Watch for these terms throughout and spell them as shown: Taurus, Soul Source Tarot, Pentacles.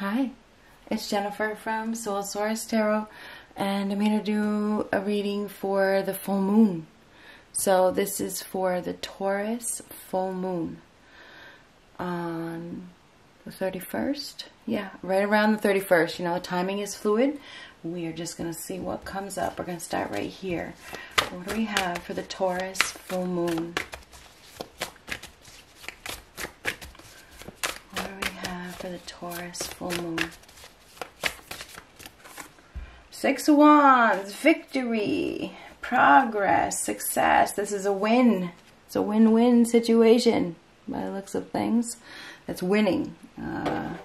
Hi, it's Jennifer from Soul Source Tarot, and I'm here to do a reading for the full moon. So this is for the Taurus full moon on the 31st. Yeah, right around the 31st. You know, the timing is fluid. We are just going to see what comes up. We're going to start right here. What do we have for the Taurus full moon? For the Taurus full moon. 6 of Wands, victory, progress, success. This is a win. It's a win-win situation by the looks of things. That's winning,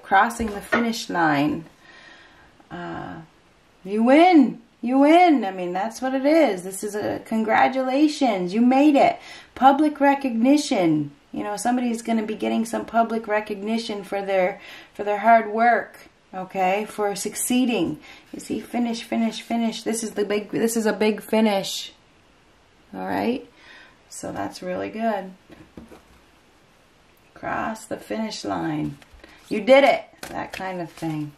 crossing the finish line. You win. I mean, that's what it is. This is a congratulations. You made it. Public recognition. You know, somebody's going to be getting some public recognition for their hard work, okay? For succeeding. You see, finish, finish, finish. This is a big finish. All right? So that's really good. Cross the finish line. You did it. That kind of thing.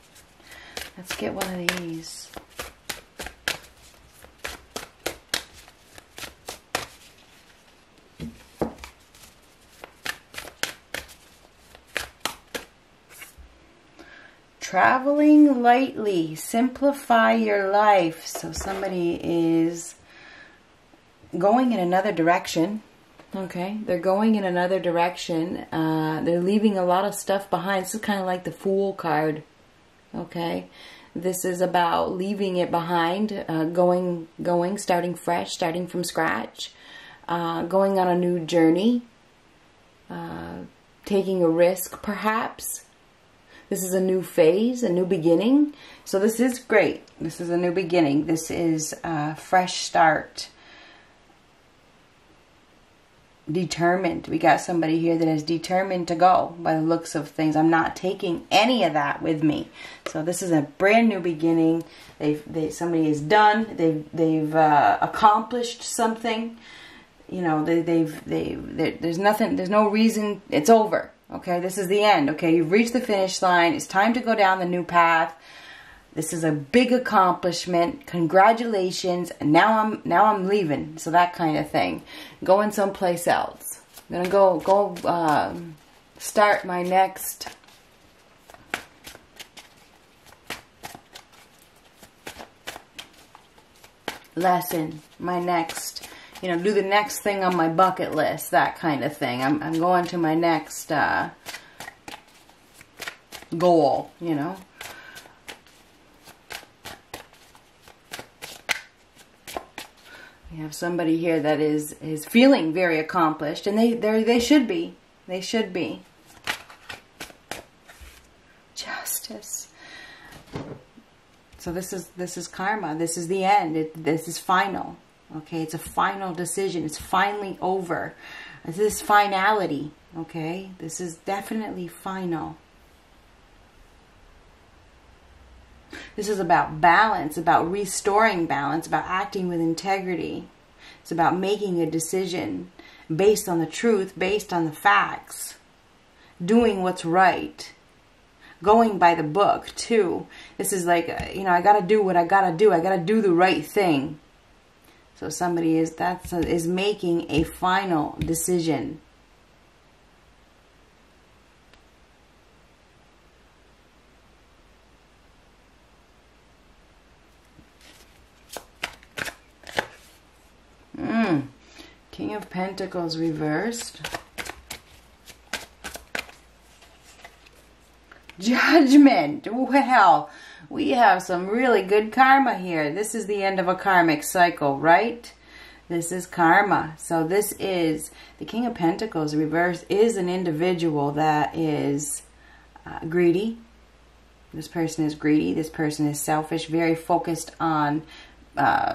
Let's get one of these. Traveling lightly, simplify your life. So somebody is going in another direction, okay? They're going in another direction. They're leaving a lot of stuff behind. This is kind of like the Fool card, okay? This is about leaving it behind, going, starting fresh, starting from scratch, going on a new journey, taking a risk perhaps. This is a new phase, a new beginning. So this is great. This is a new beginning. This is a fresh start. Determined. We got somebody here that is determined to go by the looks of things. I'm not taking any of that with me. So this is a brand new beginning. Somebody is done. They've accomplished something. You know, there's nothing, there's no reason, it's over. Okay, this is the end. Okay, you've reached the finish line. It's time to go down the new path. This is a big accomplishment. Congratulations. And now I'm leaving. So that kind of thing. Going someplace else. I'm gonna go start my next. Lesson. My next. You know, do the next thing on my bucket list, that kind of thing. I'm going to my next goal, you know. You have somebody here that is feeling very accomplished, and they should be. They should be. Justice. So this is karma. This is the end. This is final. Okay, it's a final decision. It's finally over. This is finality. Okay, this is definitely final. This is about balance, about restoring balance, about acting with integrity. It's about making a decision based on the truth, based on the facts, doing what's right. Going by the book, too. This is like, you know, I got to do what I got to do. I got to do the right thing. So somebody is making a final decision. King of Pentacles reversed. Judgment. Well, we have some really good karma here. This is the end of a karmic cycle, right? This is karma. So this is the King of Pentacles reversed is an individual that is greedy. This person is greedy. This person is selfish, very focused on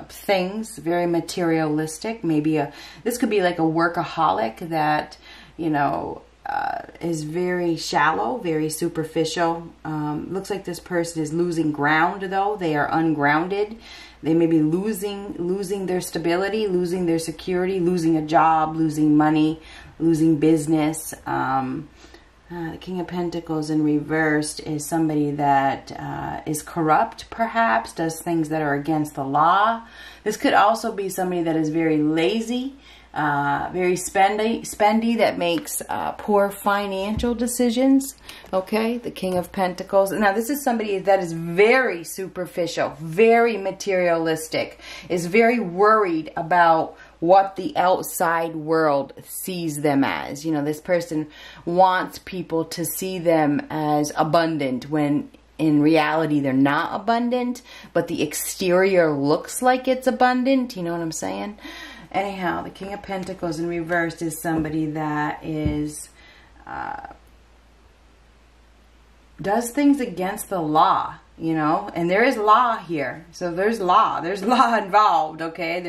things, very materialistic. Maybe this could be like a workaholic that, you know, is very shallow, very superficial. Looks like this person is losing ground, though. They are ungrounded. They may be losing their stability, losing their security, losing a job, losing money, losing business. The King of Pentacles in reversed is somebody that is corrupt, perhaps, does things that are against the law. This could also be somebody that is very lazy, very spendy, that makes poor financial decisions. Okay, the King of Pentacles. Now, this is somebody that is very superficial, very materialistic, is very worried about what the outside world sees them as. You know, this person wants people to see them as abundant when in reality they're not abundant, but the exterior looks like it's abundant. You know what I'm saying? Anyhow, the King of Pentacles in reverse is somebody that is does things against the law. You know, and there is law here. So there's law involved. Okay.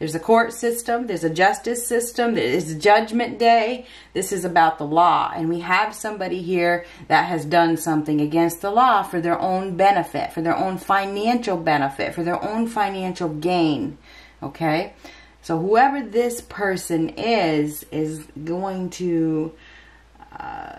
There's a court system. There's a justice system. There is Judgment Day. This is about the law. And we have somebody here that has done something against the law for their own benefit, for their own financial benefit, for their own financial gain. Okay. So whoever this person is going to,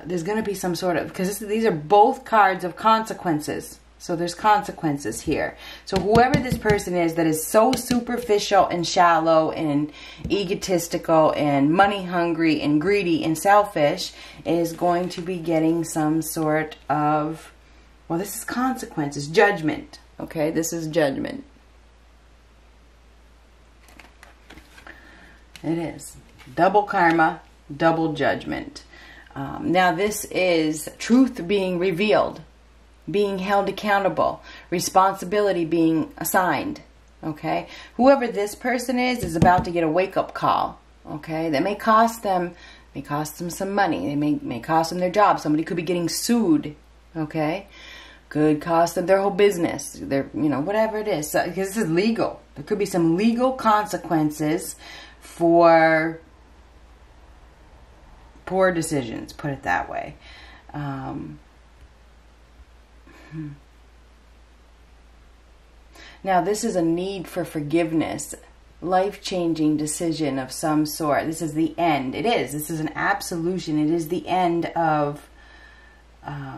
there's going to be some sort of, because these are both cards of consequences. So there's consequences here. So whoever this person is that is so superficial and shallow and egotistical and money hungry and greedy and selfish is going to be getting some sort of, well, this is consequences, judgment. Okay, this is judgment. It is double karma, double judgment. Now this is truth being revealed, being held accountable, responsibility being assigned, okay? Whoever this person is about to get a wake-up call, okay? That may cost them some money. They may cost them their job. Somebody could be getting sued, okay? Could cost them their whole business, their, you know, whatever it is. So, because this is legal. There could be some legal consequences for poor decisions, put it that way. Now, this is a need for forgiveness, life-changing decision of some sort. This is the end. It is. This is an absolution. It is the end of a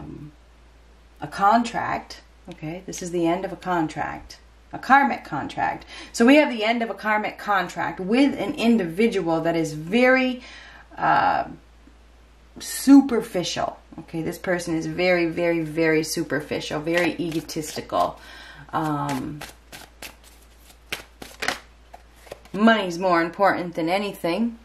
contract. Okay, this is the end of a contract, a karmic contract. So we have the end of a karmic contract with an individual that is very superficial. Okay, this person is very, very, very superficial, very egotistical. Money's more important than anything.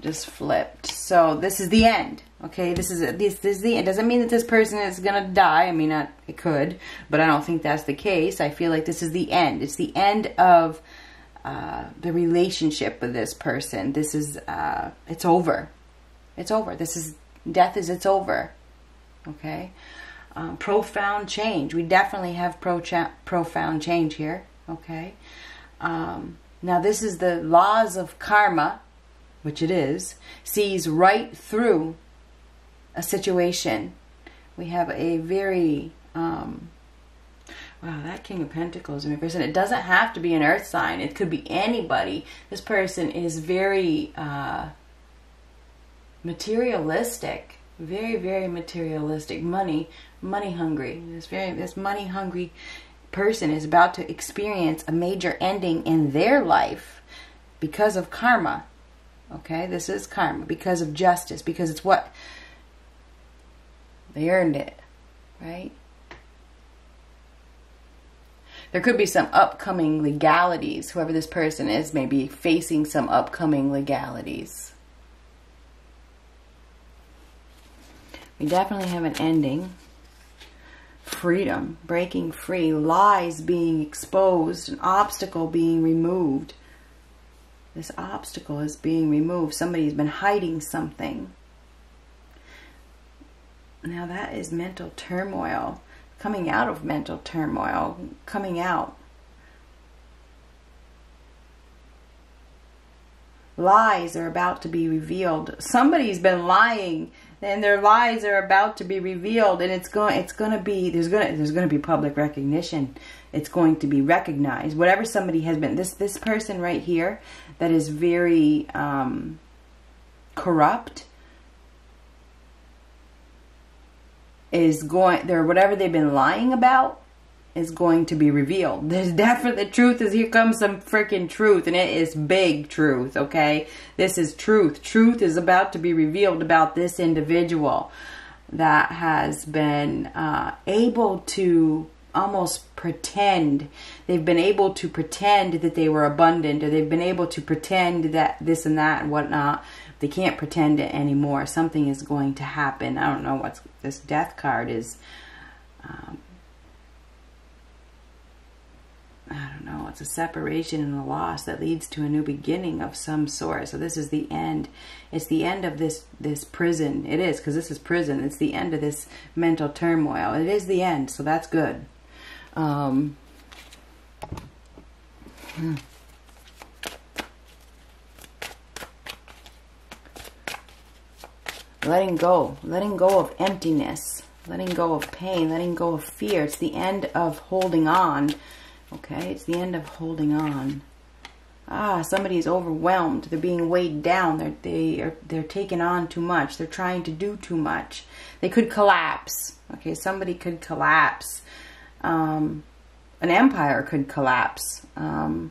Just flipped. So this is the end. Okay, this is the end. It doesn't mean that this person is gonna die. I mean, it could, but I don't think that's the case. I feel like this is the end. It's the end of the relationship with this person. This is, it's over. It's over. This is, death is, it's over. Okay. Profound change. We definitely have profound change here. Okay. Now this is the laws of karma, which it is, sees right through a situation. We have a very, wow, that King of Pentacles in reverse. And it doesn't have to be an earth sign. It could be anybody. This person is very materialistic. Very, very materialistic. Money hungry. This money hungry person is about to experience a major ending in their life because of karma. Okay, this is karma because of justice. Because it's what they earned it, right? There could be some upcoming legalities. Whoever this person is may be facing some upcoming legalities. We definitely have an ending. Freedom, breaking free, lies being exposed, an obstacle being removed. This obstacle is being removed. Somebody's been hiding something. Now that is mental turmoil. Coming out of mental turmoil, coming out. Lies are about to be revealed. Somebody's been lying and their lies are about to be revealed, and there's going to be public recognition. It's going to be recognized. Whatever somebody has been, this person right here that is very corrupt whatever they've been lying about is going to be revealed. There's definitely, the truth is, here comes some freaking truth, and it is big truth, okay? This is truth. Truth is about to be revealed about this individual that has been able to almost pretend. They've been able to pretend that they were abundant, or they've been able to pretend that this and that and whatnot. They can't pretend it anymore. Something is going to happen. I don't know what this death card is. I don't know. It's a separation and a loss that leads to a new beginning of some sort. So this is the end. It's the end of this prison. It is, because this is prison. It's the end of this mental turmoil. It is the end. So that's good. Letting go. Letting go of emptiness. Letting go of pain. Letting go of fear. It's the end of holding on. Okay, it's the end of holding on. Ah, somebody is overwhelmed. They're being weighed down. They're taking on too much. They're trying to do too much. They could collapse. Okay, somebody could collapse. An empire could collapse. Ten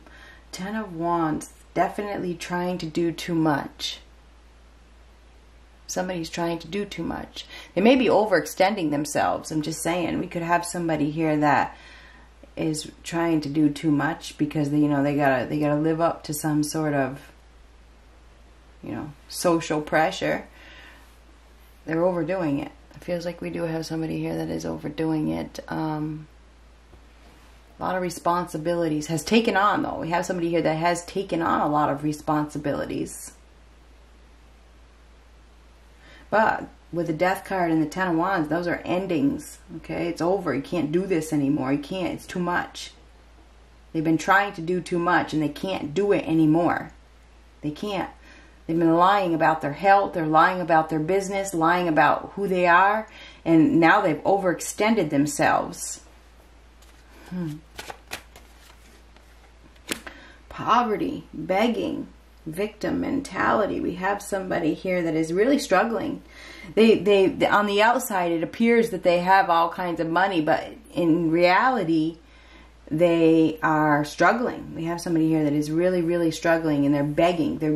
of Wands, definitely trying to do too much. Somebody's trying to do too much. They may be overextending themselves. I'm just saying, we could have somebody here that is trying to do too much because they, you know, they gotta live up to some sort of, you know, social pressure. They're overdoing it. It feels like we do have somebody here that is overdoing it. A lot of responsibilities has taken on, though. We have somebody here that has taken on a lot of responsibilities. But with the Death card and the Ten of Wands, those are endings, okay? It's over. You can't do this anymore. You can't. It's too much. They've been trying to do too much, and they can't do it anymore. They can't. They've been lying about their health. They're lying about their business, lying about who they are, and now they've overextended themselves. Poverty, begging, victim mentality. We have somebody here that is really struggling. They on the outside, it appears that they have all kinds of money, but in reality, they are struggling. We have somebody here that is really, really struggling, and they're begging. They're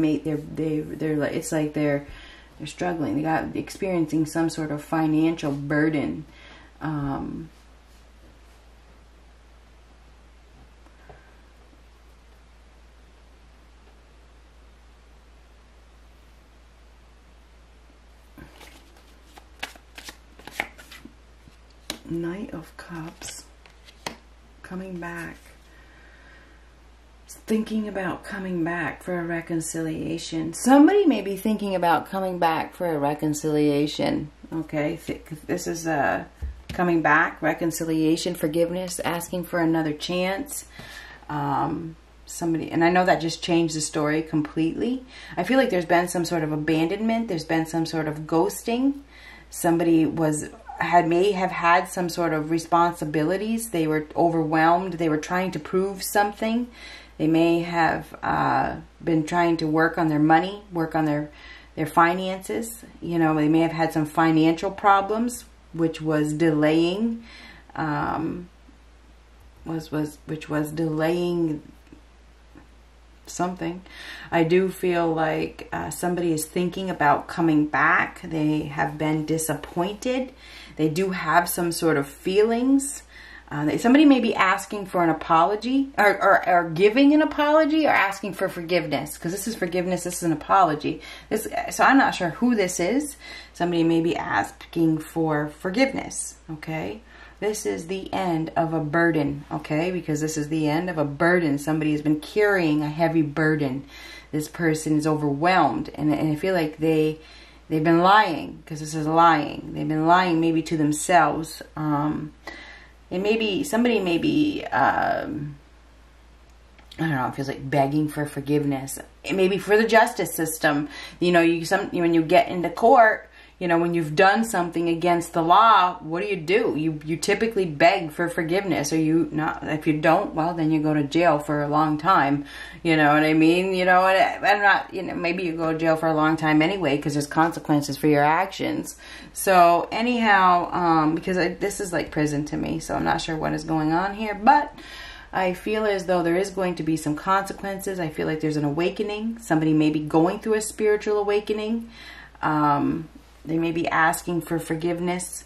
struggling. They got experiencing some sort of financial burden. Knight of Cups, coming back, thinking about coming back for a reconciliation. Somebody may be thinking about coming back for a reconciliation. Okay, this is a coming back, reconciliation, forgiveness, asking for another chance. Somebody, and I know that just changed the story completely. I feel like there's been some sort of abandonment. There's been some sort of ghosting. Somebody may have had some sort of responsibilities. They were overwhelmed. They were trying to prove something. They may have been trying to work on their money, work on their finances. You know, they may have had some financial problems, which was delaying, which was delaying something. I do feel like somebody is thinking about coming back. They have been disappointed. They do have some sort of feelings. Somebody may be asking for an apology, or giving an apology, or asking for forgiveness. Because this is forgiveness. This is an apology. So I'm not sure who this is. Somebody may be asking for forgiveness. Okay. This is the end of a burden. Okay. Because this is the end of a burden. Somebody has been carrying a heavy burden. This person is overwhelmed. And I feel like they've been lying, because this is lying. They've been lying, maybe to themselves. And maybe somebody may be, I don't know, it feels like begging for forgiveness. Maybe for the justice system. You know, when you get into court, You know, when you've done something against the law, what do? You typically beg for forgiveness, or you not. If you don't, well, then you go to jail for a long time. You know what I mean? You know, and I'm not. You know, maybe you go to jail for a long time anyway because there's consequences for your actions. So anyhow, because this is like prison to me, so I'm not sure what is going on here, but I feel as though there is going to be some consequences. I feel like there's an awakening. Somebody may be going through a spiritual awakening. They may be asking for forgiveness,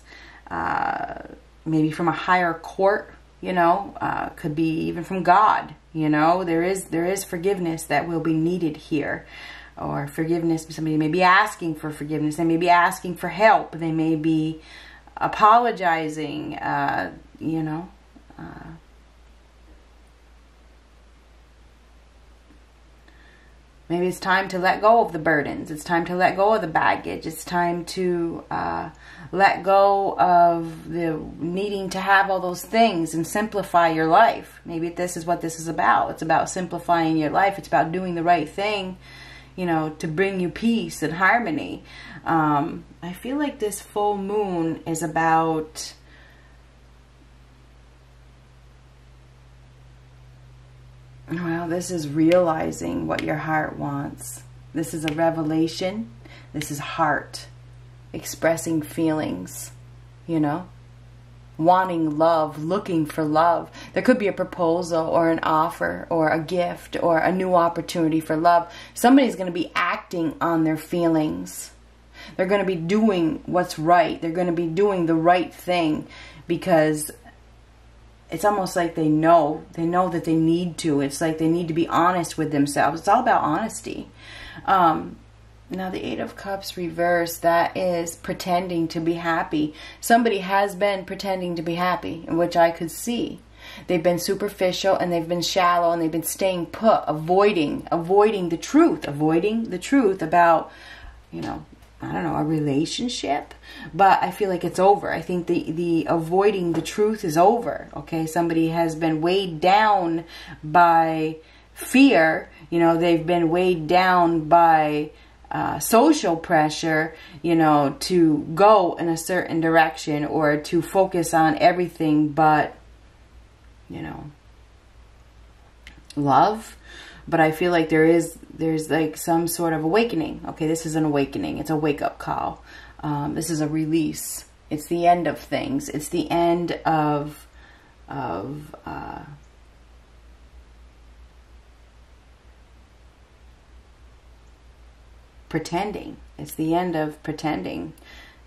maybe from a higher court, you know, could be even from God, you know. There is forgiveness that will be needed here, or forgiveness. Somebody may be asking for forgiveness. They may be asking for help. They may be apologizing, you know, maybe it's time to let go of the burdens. It's time to let go of the baggage. It's time to let go of the needing to have all those things and simplify your life. Maybe this is what this is about. It's about simplifying your life. It's about doing the right thing, you know, to bring you peace and harmony. I feel like this full moon is about well, this is realizing what your heart wants. This is a revelation. This is heart expressing feelings, you know, wanting love, looking for love. There could be a proposal or an offer or a gift or a new opportunity for love. Somebody's going to be acting on their feelings. They're going to be doing what's right. They're going to be doing the right thing because it's almost like they know that they need to. It's like they need to be honest with themselves. It's all about honesty. Now the 8 of Cups reversed, that is pretending to be happy. Somebody has been pretending to be happy, which I could see. They've been superficial and they've been shallow and they've been staying put, avoiding the truth about, you know, I don't know, a relationship, but I feel like it's over. I think the avoiding the truth is over, okay? Somebody has been weighed down by fear. You know, they've been weighed down by social pressure, you know, to go in a certain direction or to focus on everything but, you know, love. But I feel like there's like some sort of awakening. Okay, this is an awakening. It's a wake-up call. This is a release. It's the end of things. It's the end of pretending. It's the end of pretending.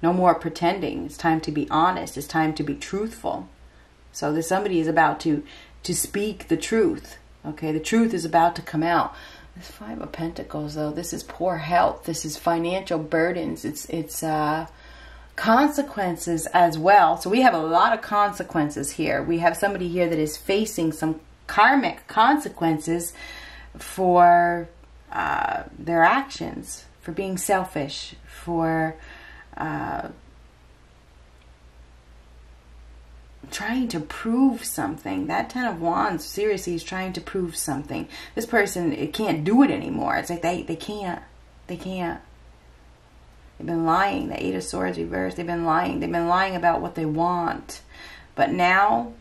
No more pretending. It's time to be honest. It's time to be truthful. So that somebody is about to speak the truth. Okay, the truth is about to come out. This 5 of Pentacles, though, this is poor health. This is financial burdens. It's consequences as well. So we have a lot of consequences here. We have somebody here that is facing some karmic consequences for their actions, for being selfish, for trying to prove something. That 10 of Wands, seriously, is trying to prove something. This person, it can't do it anymore. It's like they can't. They've been lying. The 8 of Swords reversed. They've been lying. They've been lying about what they want. But now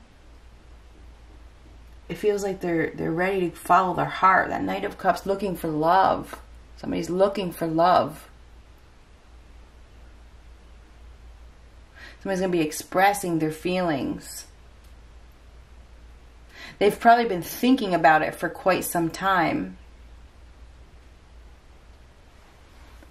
it feels like they're ready to follow their heart. That Knight of Cups, looking for love. Somebody's looking for love. Somebody's going to be expressing their feelings. They've probably been thinking about it for quite some time.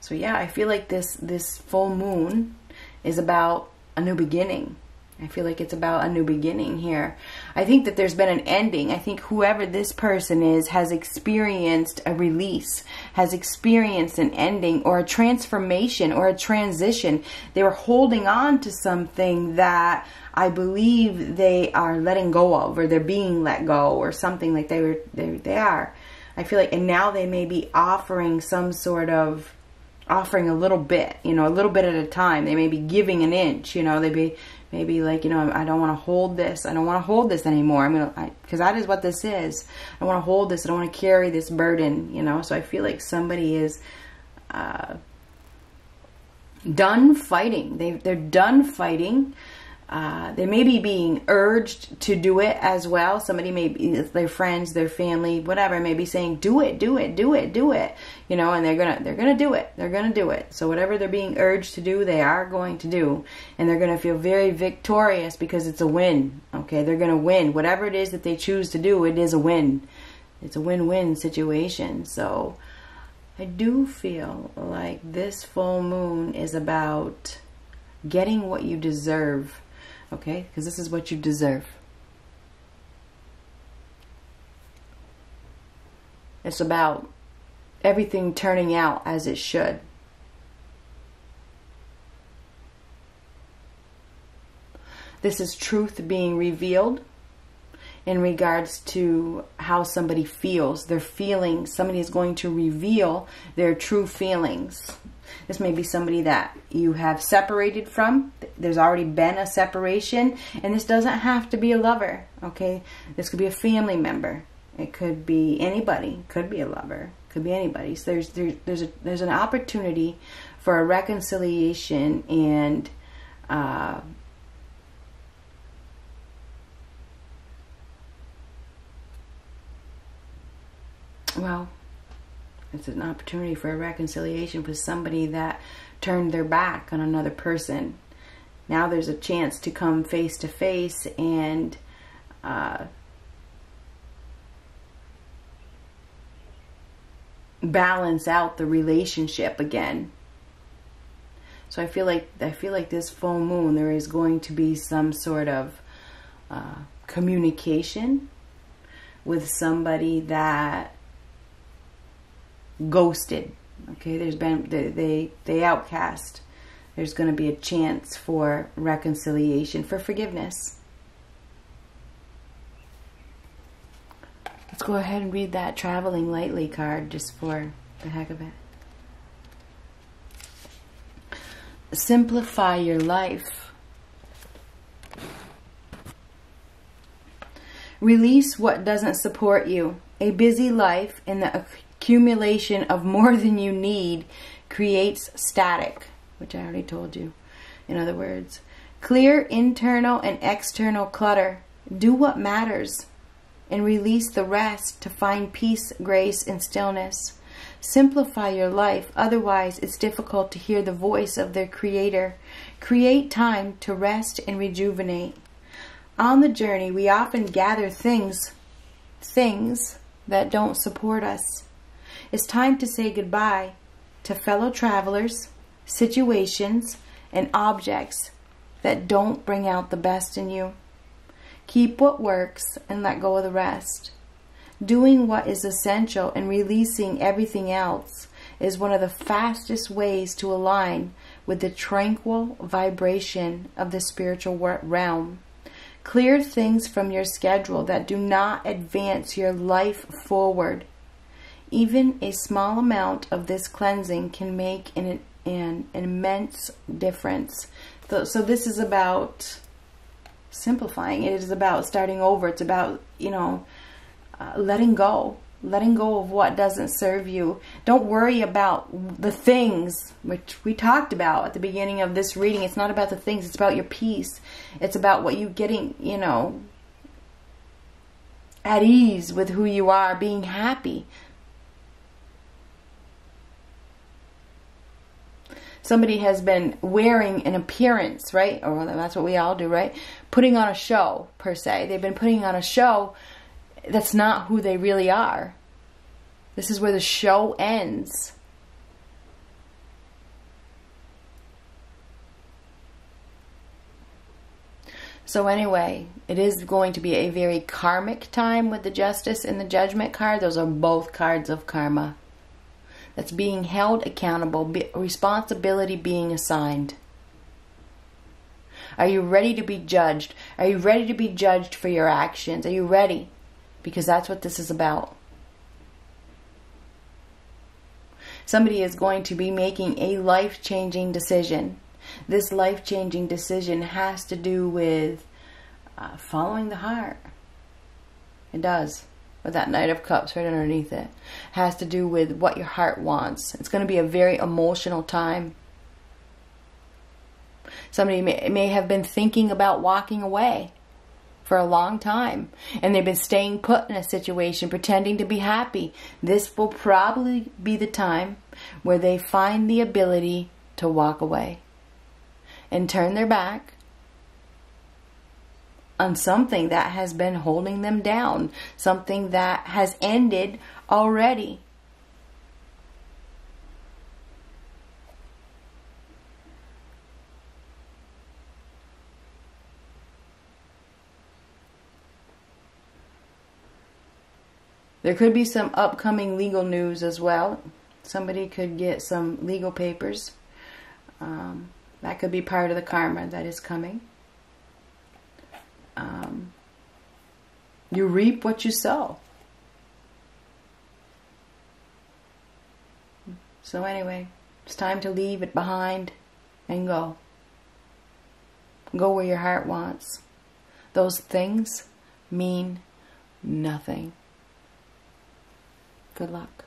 So yeah, I feel like this full moon is about a new beginning. I feel like it's about a new beginning here. I think that there's been an ending. I think whoever this person is has experienced a release, has experienced an ending or a transformation or a transition. They were holding on to something that I believe they are letting go of, or they're being let go, or something like they are. I feel like, and now they may be offering some sort of, offering a little bit, you know, a little bit at a time. They may be giving an inch, you know, they'd be, maybe like, you know, I don't want to hold this. I don't want to hold this anymore. I'm gonna, because that is what this is. I want to hold this. I don't want to carry this burden, you know. So I feel like somebody is done fighting. They're done fighting. They may be being urged to do it as well. Somebody may be, their friends, their family, whatever, may be saying, do it, do it, do it, do it. You know, and they're going to do it. They're going to do it. So whatever they're being urged to do, they are going to do. And they're going to feel very victorious because it's a win. Okay. They're going to win. Whatever it is that they choose to do, it is a win. It's a win-win situation. So I do feel like this full moon is about getting what you deserve. Okay, because this is what you deserve. It's about everything turning out as it should. This is truth being revealed in regards to how somebody feels, their feelings. Somebody is going to reveal their true feelings. This may be somebody that you have separated from. There's already been a separation, and this doesn't have to be a lover, okay? This could be a family member. It could be anybody. It could be a lover. It could be anybody. So there's an opportunity for a reconciliation and well, it's an opportunity for a reconciliation with somebody that turned their back on another person. Now there's a chance to come face to face and balance out the relationship again. So I feel like this full moon, there is going to be some sort of communication with somebody that ghosted. Okay, there's been they outcast. There's going to be a chance for reconciliation, for forgiveness. Let's go ahead and read that Traveling Lightly card just for the heck of it. Simplify your life. Release what doesn't support you. A busy life in the accumulation of more than you need creates static, which I already told you. In other words, clear internal and external clutter. Do what matters and release the rest to find peace, grace, and stillness. Simplify your life. Otherwise, it's difficult to hear the voice of their creator. Create time to rest and rejuvenate. On the journey, we often gather things that don't support us. It's time to say goodbye to fellow travelers, situations, and objects that don't bring out the best in you. Keep what works and let go of the rest. Doing what is essential and releasing everything else is one of the fastest ways to align with the tranquil vibration of the spiritual realm. Clear things from your schedule that do not advance your life forward. Even a small amount of this cleansing can make an immense difference. So this is about simplifying. It is about starting over. It's about, you know, letting go of what doesn't serve you. Don't worry about the things, which we talked about at the beginning of this reading. It's not about the things. It's about your peace. It's about what you're getting, you know, at ease with who you are, being happy. Somebody has been wearing an appearance, right? Or that's what we all do, right? Putting on a show, per se. They've been putting on a show that's not who they really are. This is where the show ends. So anyway, it is going to be a very karmic time with the Justice and the Judgment card. Those are both cards of karma. That's being held accountable, responsibility being assigned. Are you ready to be judged? Are you ready to be judged for your actions? Are you ready? Because that's what this is about. Somebody is going to be making a life-changing decision. This life-changing decision has to do with following the heart. It does. With that Knight of Cups right underneath it. Has to do with what your heart wants. It's going to be a very emotional time. Somebody may have been thinking about walking away for a long time, and they've been staying put in a situation, pretending to be happy. This will probably be the time where they find the ability to walk away and turn their back on something that has been holding them down, something that has ended already. There could be some upcoming legal news as well. Somebody could get some legal papers. That could be part of the karma that is coming. You reap what you sow. So anyway, it's time to leave it behind and go. Go where your heart wants. Those things mean nothing. Good luck.